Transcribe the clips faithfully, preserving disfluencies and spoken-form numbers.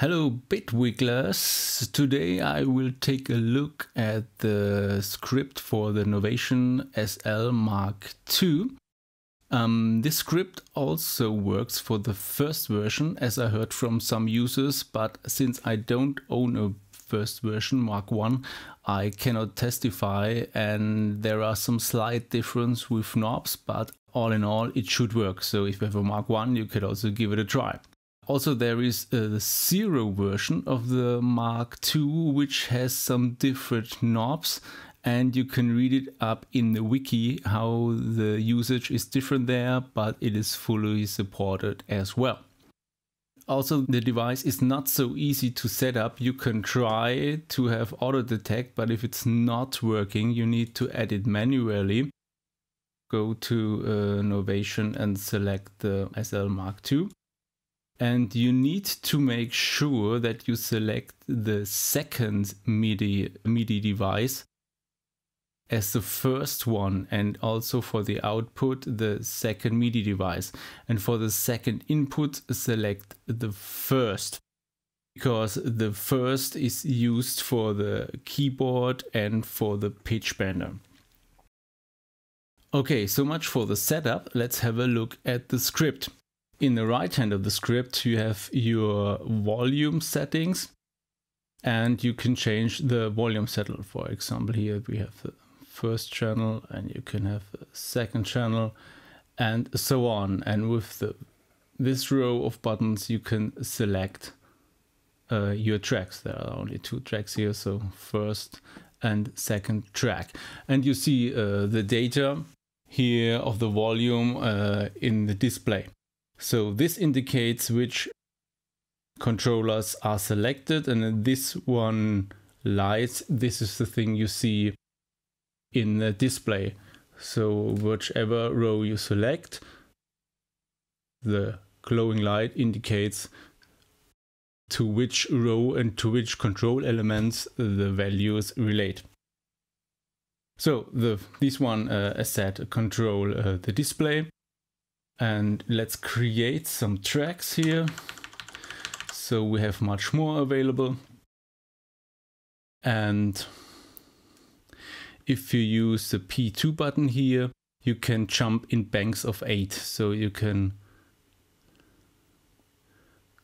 Hello Bitwiglers! Today I will take a look at the script for the Novation S L Mark two. Um, this script also works for the first version, as I heard from some users, but since I don't own a first version, Mark one, I cannot testify, and there are some slight difference with knobs, but all in all it should work, so if you have a Mark one you could also give it a try. Also, there is uh, the zero version of the Mark two, which has some different knobs, and you can read it up in the wiki how the usage is different there, but it is fully supported as well. Also, the device is not so easy to set up. You can try to have auto detect, but if it's not working, you need to add it manually. Go to uh, Novation and select the S L Mark two. And you need to make sure that you select the second MIDI, MIDI device as the first one, and also for the output the second MIDI device, and for the second input select the first, because the first is used for the keyboard and for the pitch bender. Okay, so much for the setup. Let's have a look at the script. In the right hand of the script you have your volume settings, and you can change the volume setting. For example, here we have the first channel, and you can have the second channel and so on, and with the, this row of buttons you can select uh, your tracks. There are only two tracks here, so first and second track, and you see uh, the data here of the volume uh, in the display. So this indicates which controllers are selected, and in this one lights, this is the thing you see in the display. So whichever row you select, the glowing light indicates to which row and to which control elements the values relate. So the, this one uh, as said, control uh, the display. And let's create some tracks here, so we have much more available. And if you use the P two button here, you can jump in banks of eight, so you can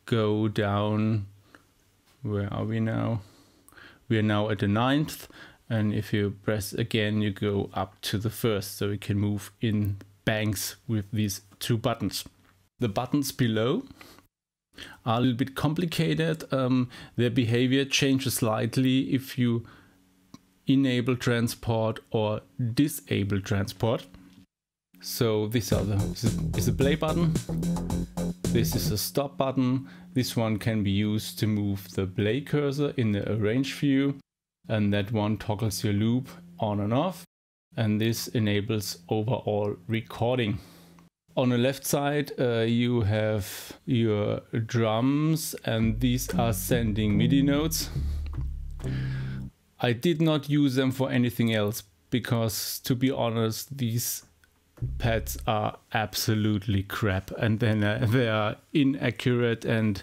go down. Where are we now? We are now at the ninth, and if you press again you go up to the first, so you can move in banks with these two buttons. The buttons below are a little bit complicated. Um, their behavior changes slightly if you enable transport or disable transport. So these are the, this is the play button, this is a stop button. This one can be used to move the play cursor in the arrange view, and that one toggles your loop on and off. And this enables overall recording. On the left side uh, you have your drums, and these are sending MIDI notes. I did not use them for anything else because, to be honest, these pads are absolutely crap, and then uh, they are inaccurate, and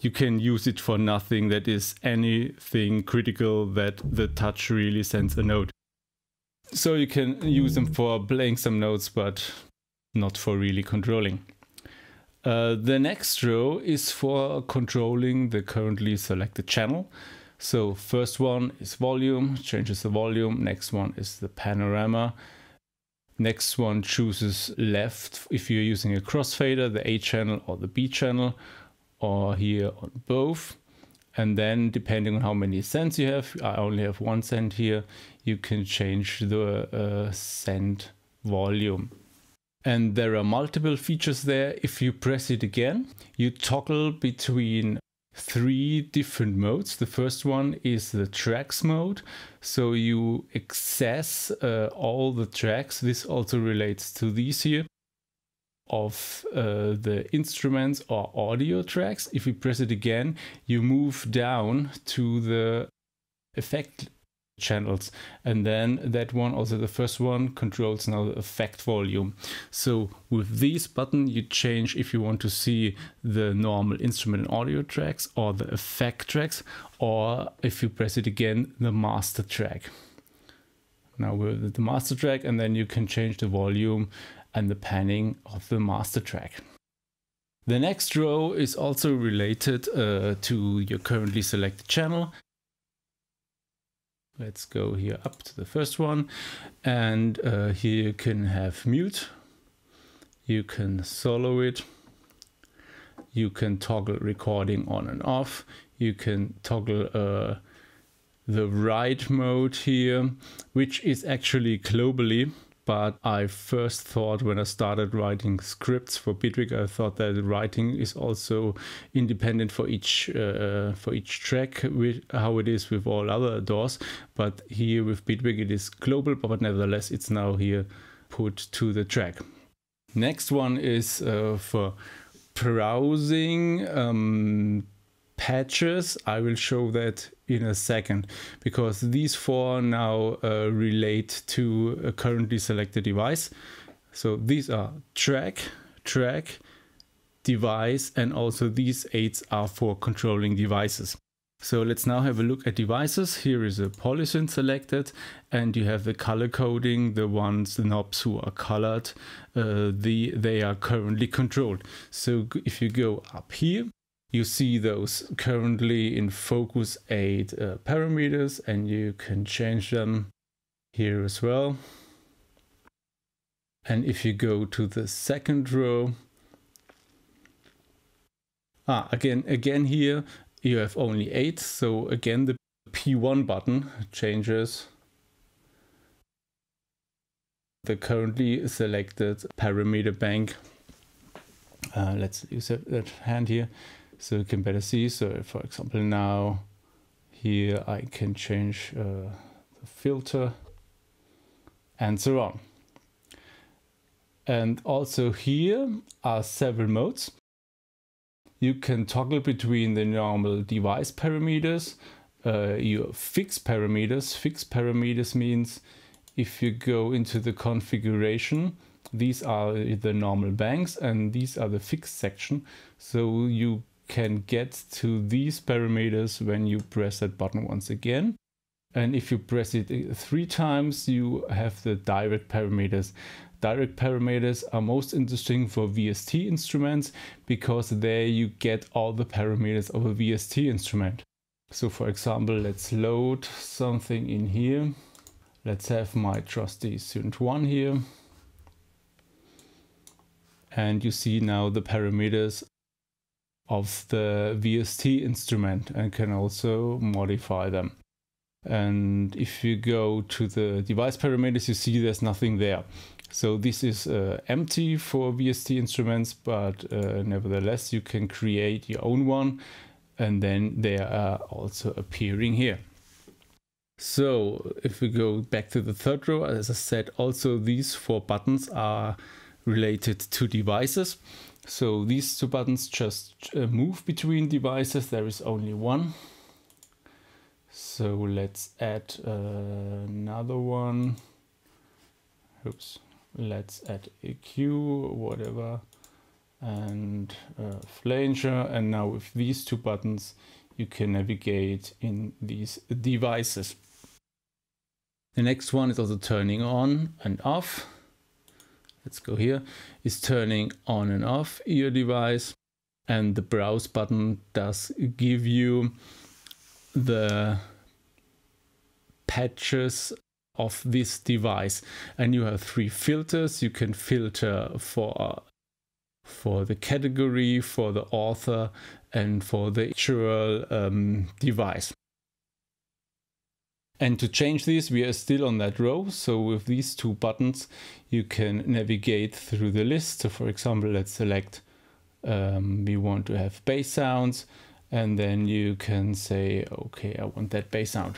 you can use it for nothing that is anything critical that the touch really sends a note. So you can use them for playing some notes, but not for really controlling. Uh, the next row is for controlling the currently selected channel. So first one is volume, changes the volume. Next one is the panorama. Next one chooses left if you're using a crossfader, the A channel or the B channel, or here on both. And then, depending on how many cents you have, I only have one cent here, you can change the uh, send volume. And there are multiple features there. If you press it again, you toggle between three different modes. The first one is the tracks mode, so you access uh, all the tracks. This also relates to these here of uh, the instruments or audio tracks. If you press it again, you move down to the effect channels. And then that one, also the first one, controls now the effect volume. So with this button you change if you want to see the normal instrument and audio tracks or the effect tracks, or if you press it again, the master track. Now with the master track, and then you can change the volume and the panning of the master track. The next row is also related uh, to your currently selected channel. Let's go here up to the first one, and uh, here you can have mute, you can solo it, you can toggle recording on and off, you can toggle uh, the write mode here, which is actually globally, but I first thought when I started writing scripts for Bitwig, I thought that writing is also independent for each uh, for each track, with how it is with all other D A Ws. But here with Bitwig it is global, but nevertheless it's now here put to the track. Next one is uh, for browsing um, patches. I will show that in a second, because these four now uh, relate to a currently selected device. So these are track, track, device, and also these eights are for controlling devices. So let's now have a look at devices. Here is a polysynth selected, and you have the color coding, the ones, the knobs who are colored, uh, the, they are currently controlled. So if you go up here, you see those currently in focus eight uh, parameters, and you can change them here as well. And if you go to the second row, ah, again, again here, you have only eight. So again, the P one button changes the currently selected parameter bank. Uh, let's use that hand here, so you can better see. So for example, now here I can change uh, the filter and so on. And also here are several modes. You can toggle between the normal device parameters, uh, your fixed parameters. Fixed parameters means if you go into the configuration, these are the normal banks and these are the fixed section. So you can get to these parameters when you press that button once again. And if you press it three times, you have the direct parameters. Direct parameters are most interesting for V S T instruments, because there you get all the parameters of a V S T instrument. So for example, let's load something in here. Let's have my trusty Synth one here. And you see now the parameters of the V S T instrument, and can also modify them. And if you go to the device parameters, you see there's nothing there. So this is uh, empty for V S T instruments, but uh, nevertheless, you can create your own one, and then they are also appearing here. So if we go back to the third row, as I said, also these four buttons are related to devices. So these two buttons just uh, move between devices. There is only one. So let's add uh, another one. Oops. Let's add E Q, whatever, and uh, flanger. And now with these two buttons, you can navigate in these devices. The next one is also turning on and off. Let's go here, is turning on and off your device, and the browse button does give you the patches of this device. And you have three filters. You can filter for, for the category, for the author, and for the actual um, device. And to change this, we are still on that row. So with these two buttons, you can navigate through the list. So for example, let's select, um, we want to have bass sounds, and then you can say, okay, I want that bass sound.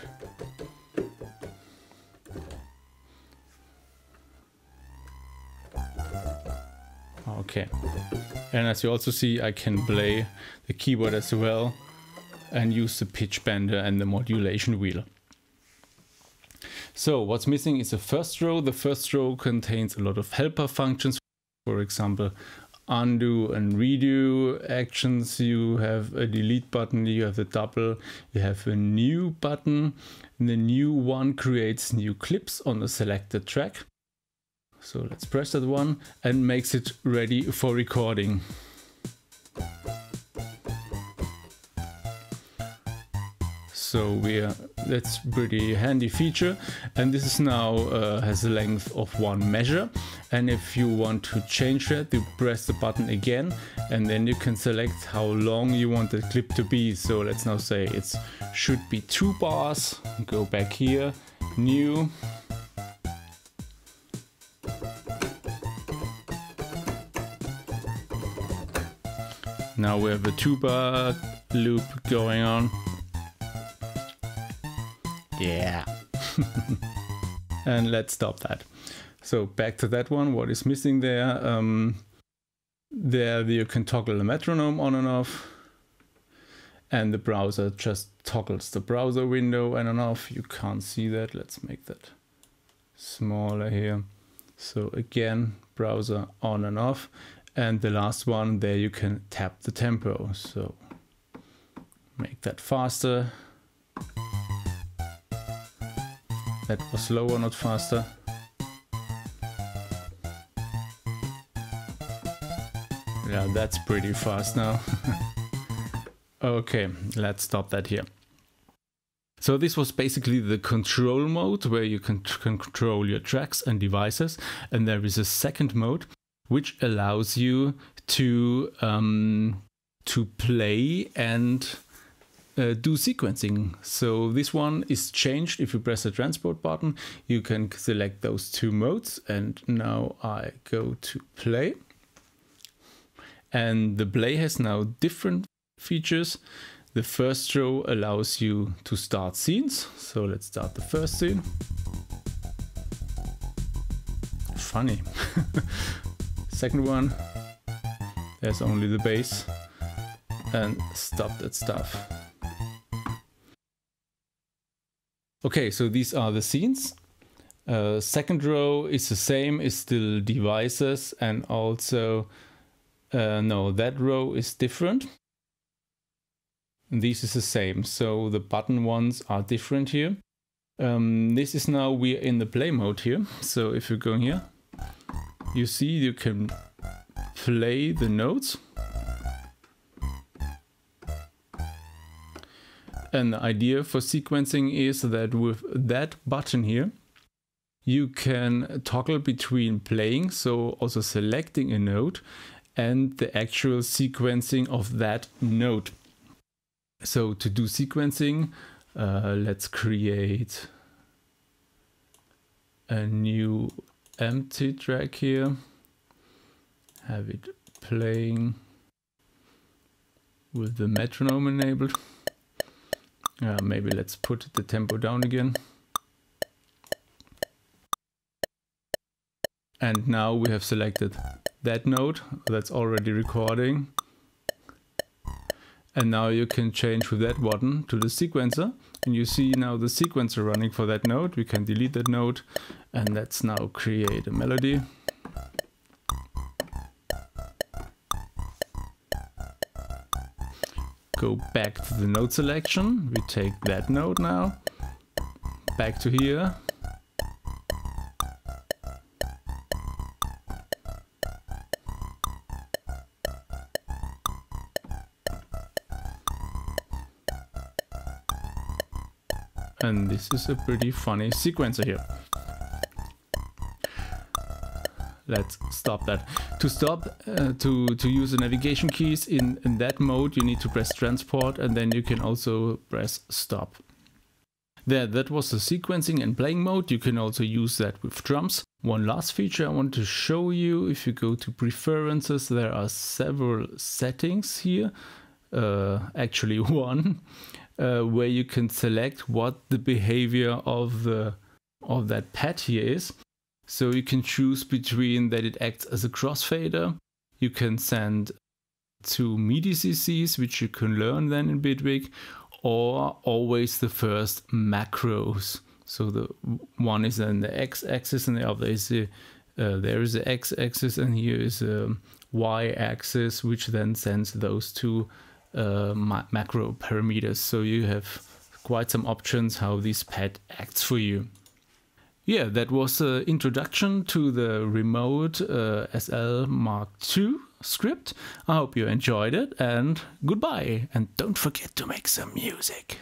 Okay. And as you also see, I can play the keyboard as well and use the pitch bender and the modulation wheel. So what's missing is the first row. The first row contains a lot of helper functions, for example, undo and redo actions. You have a delete button, you have the double, you have a new button. And the new one creates new clips on a selected track. So let's press that one and makes it ready for recording. So we are, that's pretty handy feature, and this is now uh, has a length of one measure, and if you want to change that, you press the button again and then you can select how long you want the clip to be. So let's now say it should be two bars, go back here, new, now we have a two bar loop going on. Yeah. And let's stop that. So back to that one, what is missing there? Um, there you can toggle the metronome on and off, and the browser just toggles the browser window on and off. You can't see that. Let's make that smaller here. So again, browser on and off. And the last one, there you can tap the tempo. So make that faster. That was slower, not faster. Yeah, that's pretty fast now. Okay, let's stop that here. So this was basically the control mode, where you can control your tracks and devices. And there is a second mode, which allows you to, um, to play and Uh, do sequencing. So this one is changed. If you press the transport button, you can select those two modes, and now I go to play, and the play has now different features. The first row allows you to start scenes, so let's start the first scene. Funny. Second one, there's only the bass, and stop that stuff. Okay, so these are the scenes. Uh, second row is the same, is still devices, and also, uh, no, that row is different. And this is the same, so the button ones are different here. Um, this is now, we're in the play mode here. So if you go here, you see you can play the notes. And the idea for sequencing is that with that button here, you can toggle between playing, so also selecting a note, and the actual sequencing of that note. So to do sequencing, uh, let's create a new empty track here, have it playing with the metronome enabled. Uh, maybe let's put the tempo down again. And now we have selected that note that's already recording. And now you can change with that button to the sequencer. And you see now the sequencer running for that note. We can delete that note. And let's now create a melody. Go back to the note selection, we take that note now, back to here, and this is a pretty funny sequencer here. Let's stop that. To stop, uh, to, to use the navigation keys in, in that mode, you need to press transport, and then you can also press stop. There, that was the sequencing and playing mode. You can also use that with drums. One last feature I want to show you, if you go to preferences, there are several settings here, uh, actually one, uh, where you can select what the behavior of, the, of that pad here is. So you can choose between that it acts as a crossfader, you can send to MIDI C Cs, which you can learn then in Bitwig, or always the first macros. So the one is on the x-axis and the other is the, uh, there is the x-axis, and here is the y-axis, which then sends those two uh, ma macro parameters. So you have quite some options how this pad acts for you. Yeah, that was the introduction to the remote uh, S L Mark two script. I hope you enjoyed it, and goodbye, and don't forget to make some music.